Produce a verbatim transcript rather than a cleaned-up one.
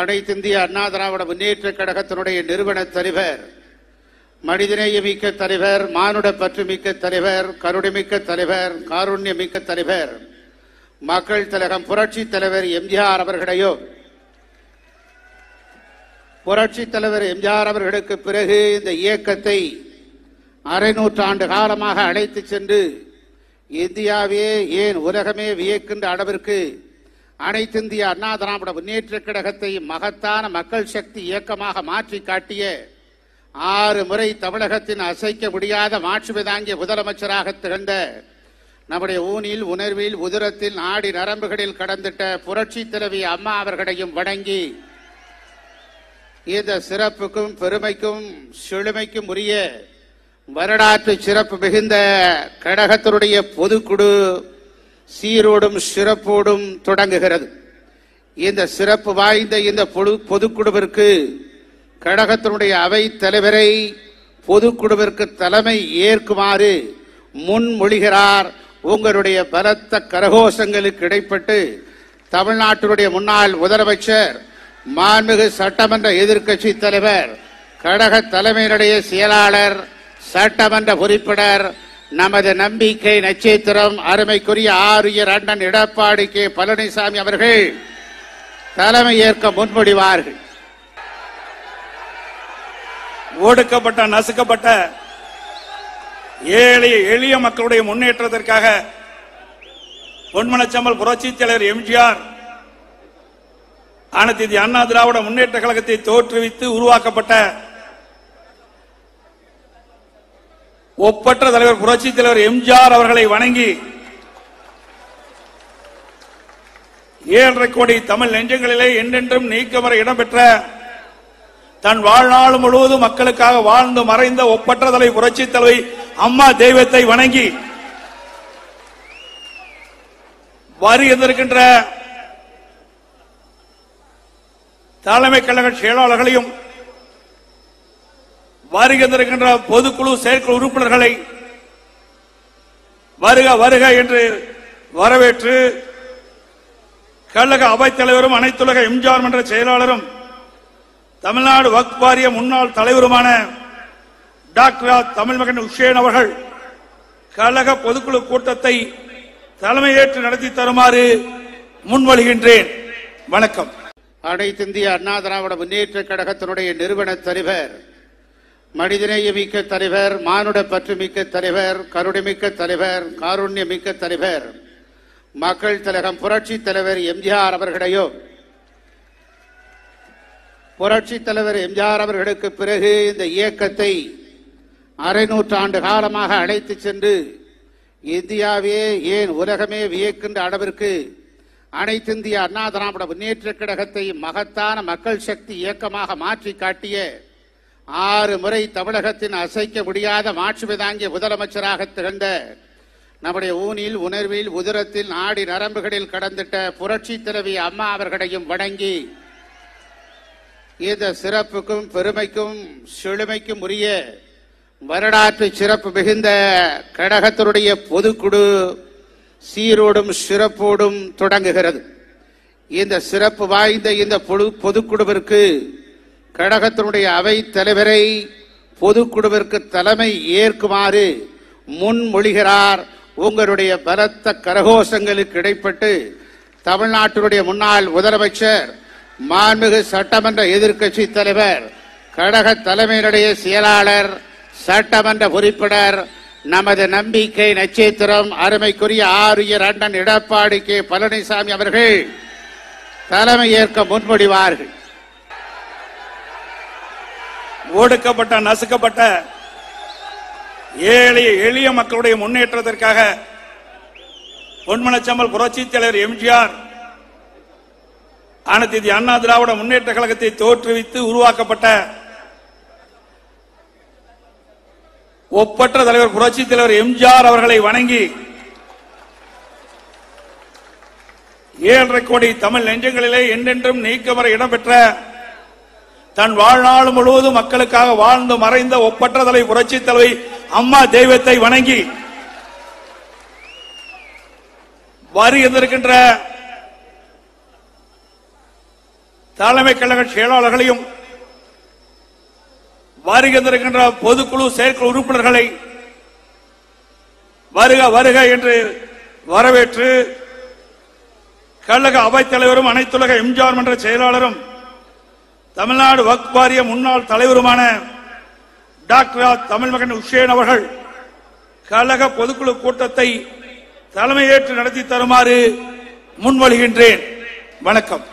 அனைத்து இந்திய அண்ணா திராவிட முன்னேற்ற கழகத்தினுடைய நிறுவன தலைவர், மனிதநேயமிக்க தலைவர், மானுட பற்றுமிக்க தலைவர், கருணைமிக்க தலைவர், காருண்யமிக்க தலைவர், மக்கள் திலகம் புரட்சித் தலைவர் எம்ஜிஆர் அவர்களையோ, புரட்சித் தலைவர் எம்ஜிஆர் அவர்களுக்கு பிறகு இந்த இயக்கத்தை அரை நூற்றாண்டு காலமாக அழைத்து சென்று இந்தியாவே ஏன் உலகமே வியக்கின்ற அளவிற்கு அனைத்திந்திய அண்ணா திராவிட முன்னேற்ற கழகத்தை மகத்தான மக்கள் சக்தி இயக்கமாக மாற்றி காட்டிய, ஆறு முறை தமிழகத்தின் அசைக்க முடியாத மாட்சிமை தாங்கிய முதலமைச்சராக திகழ்ந்த, நம்முடைய ஊனில் உணர்வில் உதிரத்தில் நாடி நரம்புகளில் கடந்திட்ட புரட்சி தலைவி அம்மா அவர்களையும் வணங்கி, இந்த சிறப்புக்கும் பெருமைக்கும் செழுமைக்கும் உரிய வரலாற்று சிறப்பு மிகுந்த கழகத்தினுடைய பொதுக்குழு சீரோடும் சிறப்போடும் தொடங்குகிறது. இந்த சிறப்பு வாய்ந்த இந்த பொது பொதுக்குழுவிற்கு கழகத்தினுடைய அவை தலைவரை பொதுக்குழுவிற்கு தலைமை ஏற்குமாறு முன்மொழிகிறார். உங்களுடைய பலத்த கரகோஷங்களுக்கு இடைப்பட்டு தமிழ்நாட்டினுடைய முன்னாள் முதலமைச்சர், மாண்புமிகு சட்டமன்ற எதிர்க்கட்சி தலைவர், கழக தலைமையினுடைய செயலாளர், சட்டமன்ற உறுப்பினர், நமது நம்பிக்கை நட்சத்திரம் அருமைக்குரிய ஆரியர் அண்ணன் எடப்பாடி கே பழனிசாமி அவர்கள் தலைமை ஏற்க முன்மொழிவார்கள். ஒடுக்கப்பட்ட நசுக்கப்பட்ட ஏழை எளிய மக்களுடைய முன்னேற்றத்திற்காக பொன்மனச்செம்மல் புரட்சித் தலைவர் எம்ஜிஆர் அனைத்து இந்திய அண்ணா திராவிட முன்னேற்ற கழகத்தை தோற்றுவித்து உருவாக்கப்பட்ட ஒப்பற்ற தலைவர் புரட்சித் தலைவர் எம்ஜிஆர் அவர்களை வணங்கி, ஏழரை கோடி தமிழ் நெஞ்சங்களிலே என்றென்றும் நீக்கமற இடம்பெற்ற, தன் வாழ்நாள் முழுவதும் மக்களுக்காக வாழ்ந்து மறைந்த ஒப்பற்ற தலைவர் புரட்சித் தலைவி அம்மா தெய்வத்தை வணங்கி, வரி எதிர்க்கின்ற தலைமை கழக செயலாளர்களையும், வருகை தருகின்ற பொதுக்குழு செயற்குழு உறுப்பினர்களை வருக வருக என்று வரவேற்று, கழக அவைத் தலைவரும் அனைத்துலக எம்ஜிஆர் மன்ற செயலாளரும் தமிழ்நாடு வக்ஃப் வாரிய முன்னாள் தலைவருமான டாக்டர் தமிழ்மகன் உஷேன் அவர்கள் கழக பொதுக்குழு கூட்டத்தை தலைமையேற்று நடத்தி தருமாறு முன்மொழிகின்றேன். வணக்கம். அனைத்து இந்திய அண்ணா திராவிட முன்னேற்ற கழகத்தினுடைய நிறுவன தலைவர், மனிதநேயமிக்க தலைவர், மானுட பற்றுமிக்க தலைவர், கருணைமிக்க தலைவர், காருண்யமிக்க தலைவர், மக்கள் திலகம் புரட்சித் தலைவர் எம்ஜிஆர் அவர்களையோ, புரட்சித் தலைவர் எம்ஜிஆர் அவர்களுக்கு பிறகு இந்த இயக்கத்தை அரை நூற்றாண்டு காலமாக அழைத்து சென்று இந்தியாவே ஏன் உலகமே வியக்கின்ற அளவிற்கு அனைத்திந்திய அண்ணா திராவிட முன்னேற்ற கழகத்தை மகத்தான மக்கள் சக்தி இயக்கமாக மாற்றி காட்டிய, ஆறு முறை தமிழகத்தின் அசைக்க முடியாத மாட்சிமை தாங்கிய முதலமைச்சராக திகழ்ந்த, நம்முடைய ஊனில் உணர்வில் உதிரத்தில் நாடி நரம்புகளில் கடந்திட்ட புரட்சி தலைவி அம்மா அவர்களையும் வணங்கி, இந்த சிறப்புக்கும் பெருமைக்கும் செழுமைக்கும் உரிய வரலாற்று சிறப்பு மிகுந்த கழகத்தினுடைய பொதுக்குழு சீரோடும் சிறப்போடும் தொடங்குகிறது. இந்த சிறப்பு வாய்ந்த இந்த பொது பொதுக்குழுவிற்கு கழகத்தினுடைய அவை தலைவரை பொதுக்குழுவிற்கு தலைமை ஏற்குமாறு முன்மொழிகிறார். உங்களுடைய பலத்த கரகோஷங்களுக்கு இடைப்பட்டு தமிழ்நாட்டினுடைய முன்னாள் முதலமைச்சர், மாண்புமிகு சட்டமன்ற எதிர்க்கட்சி தலைவர், கழக தலைமையினுடைய செயலாளர், சட்டமன்ற உறுப்பினர், நமது நம்பிக்கை நட்சத்திரம் அருமைக்குரிய ஆரியர் அண்ணன் எடப்பாடி கே பழனிசாமி அவர்கள் தலைமை ஏற்க முன்மொழிவார்கள். ஒடுக்கப்பட்ட நசுக்கப்பட்ட ஏழை எளிய மக்களுடைய முன்னேற்றத்திற்காக பொன்மனச்செம்மல் புரட்சித் தலைவர் எம்ஜிஆர் அனைத்து இந்திய அண்ணா திராவிட முன்னேற்ற கழகத்தை தோற்றுவித்து உருவாக்கப்பட்ட ஒப்பற்ற தலைவர் புரட்சித் தலைவர் எம்ஜிஆர் அவர்களை வணங்கி, ஏழரை கோடி தமிழ் நெஞ்சங்களிலே என்றென்றும் நீக்கமற இடம்பெற்ற, தன் வாழ்நாள் முழுவதும் மக்களுக்காக வாழ்ந்து மறைந்த ஒப்பற்ற தலைவர் புரட்சித் தலைவி அம்மா தெய்வத்தை வணங்கி, வரி எதிர்க்கின்ற தலைமைக் கழக செயலாளர்களையும் வருகின்ற பொதுக்குழு செயற்குழு உறுப்பினர்களை வருக வருக என்று வரவேற்று கழக அவைத் தலைவரும் அனைத்துலக எம்ஜிஆர் மன்ற செயலாளரும் தமிழ்நாடு வக்ஃப் வாரிய முன்னாள் தலைவருமான டாக்டர் தமிழ்மகன் உஷேன் அவர்கள் கழக பொதுக்குழு கூட்டத்தை தலைமையேற்று நடத்தி தருமாறு முன்மொழிகின்றேன். வணக்கம்.